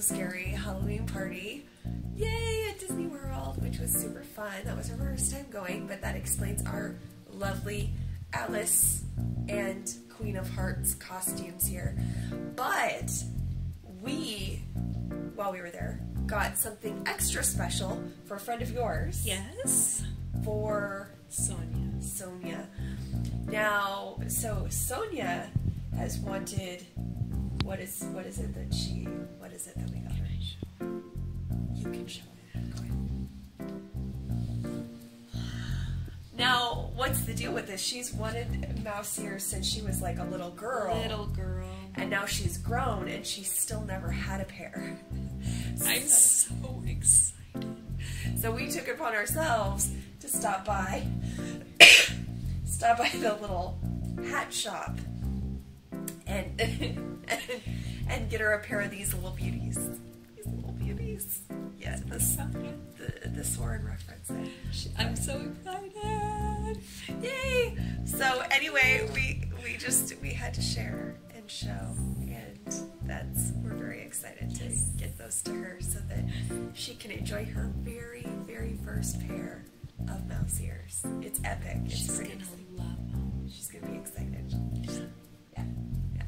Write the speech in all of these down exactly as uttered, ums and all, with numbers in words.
So Scary Halloween party, yay, at Disney World, which was super fun. That was our first time going, but that explains our lovely Alice and Queen of Hearts costumes here. But we, while we were there, got something extra special for a friend of yours. Yes. For Sonia. Sonia. Now, so Sonia has wanted, what is what is it that she, what is it that we got? Can I show? You can show it. Go ahead. Now, what's the deal with this? She's wanted mouse ears since she was like a little girl. Little girl. And now she's grown and she's still never had a pair. So, I'm so excited. So we took it upon ourselves to stop by, stop by the little hat shop and, and and get her a pair of these little beauties. These little beauties. Yeah, this, the, the Soren reference. I'm so excited. Yay! So anyway, we, we just, we had to share and show, and that's, we're very excited to get those to her so that she can enjoy her very, very first pair of mouse ears. It's epic. It's She's crazy. Gonna love them. She's gonna be excited. She's, yeah, yeah.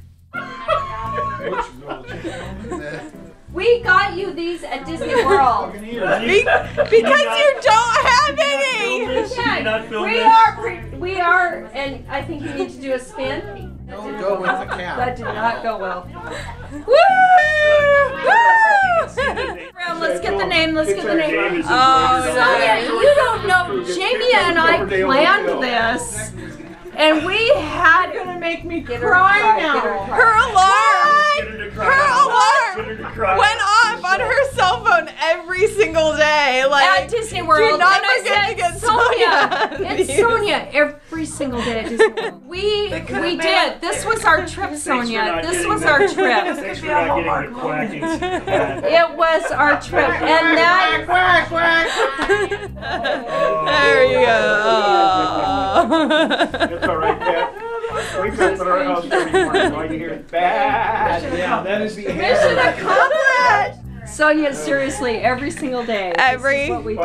We got you these at Disney World. Be because you don't have any. Yeah, we are. We are, and I think you need to do a spin. Don't go with the cat. That did not go well. Woo! Woo! Let's get the name. Let's get the name. Oh, Sonia, you don't know. Jamie and I planned this, and we had going to make me cry now. Her alarm. Her alarm went off on her cell phone every single day. Like, at Disney World. Do not forget to get Sonia. It's Sonia every single day at Disney World. We we did. This was our trip, Sonia. This was our trip. It was our trip, and that. There you go. It's all right, Beth. We couldn't put our house right here. Bad. Yeah, that is the mission accomplished. Sonia, seriously, every single day. Every what we did.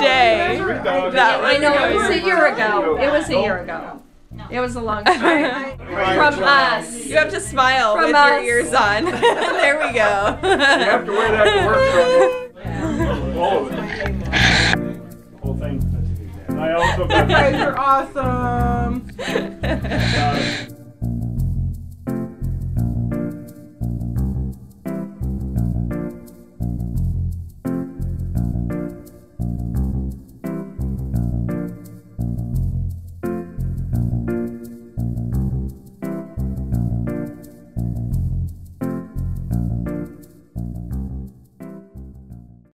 day. That I know it was a year ago. It was a year ago. It was a long time. From us. You have to smile From with us. your ears on. There we go. You have to wear that to work. All of it. The whole thing. I also. You guys are awesome.